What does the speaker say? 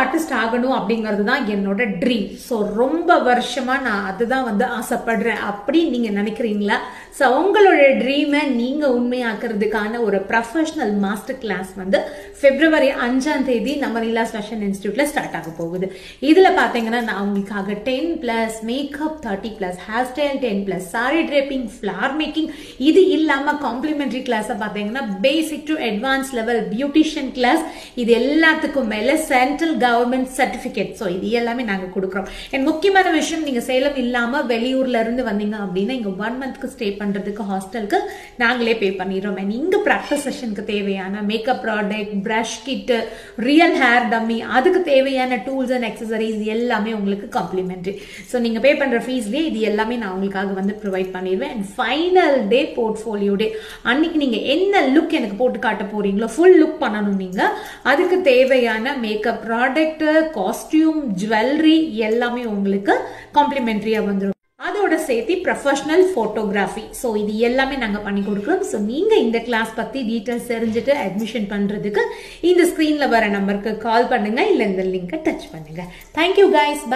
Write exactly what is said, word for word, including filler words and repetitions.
artist ஆகணும் அப்படிங்கிறது தான் என்னோட dream. So ரொம்ப வருஷமா நான் அதுதான் வந்து ஆசைப்படுறேன் அப்படி நீங்க நினைக்கிறீங்களா? So உங்களுடைய dream ஐ நீங்க உண்மையாக்குறதுக்கான ஒரு professional master class வந்து February fifth நம்ம Nilaas Fashion Institute ல ஸ்டார்ட் ஆக போகுது. இதுல பாத்தீங்கன்னா நான் உங்களுக்காக ten plus makeup, thirty plus hairstyle, ten plus saree draping, flower making, இது இல்லாம complimentary class பாத்தீங்கன்னா basic to advanced level beautician class இது எல்லாத்துக்கும் மேல central government certificate. So இது எல்லாமே நாங்க கொடுக்கிறோம். And முக்கியமான விஷயம் நீங்க சேலம் இல்லாம வெளியூர்ல இருந்து வந்தீங்க அப்படினா இங்க one month stay பண்றதுக்கு ஹாஸ்டலுக்கு நாங்களே பே பண்ணிரோம். And இங்க practice sessionக்கு தேவையான makeup product, brush kit, real hair dummy அதுக்கு தேவையான tools and accessories எல்லாமே உங்களுக்கு complimentary. So நீங்க பே பண்ற feesலயே இது எல்லாமே நான் உங்களுக்காக வந்து provide பண்ணிருவேன். And final day portfolio day அன்னைக்கு நீங்க என்ன look எனக்கு போட்டு காட்ட போறீங்களோ full look பண்ணனும் நீங்க. அதுக்கு தேவையான makeup product, costume, jewelry எல்லாமே உங்களுக்கு complimentary ஆ வந்துரும். அதோட சேர்த்து professional photography. So இது எல்லாமே நாங்க பண்ணி கொடுக்கிறோம். So நீங்க இந்த கிளாஸ் பத்தி details தெரிஞ்சிட்டு admission பண்றதுக்கு இந்த screenல வர நம்பருக்கு கால் பண்ணுங்க இல்ல இந்த லிங்கை டச் பண்ணுங்க. Thank you guys. Bye.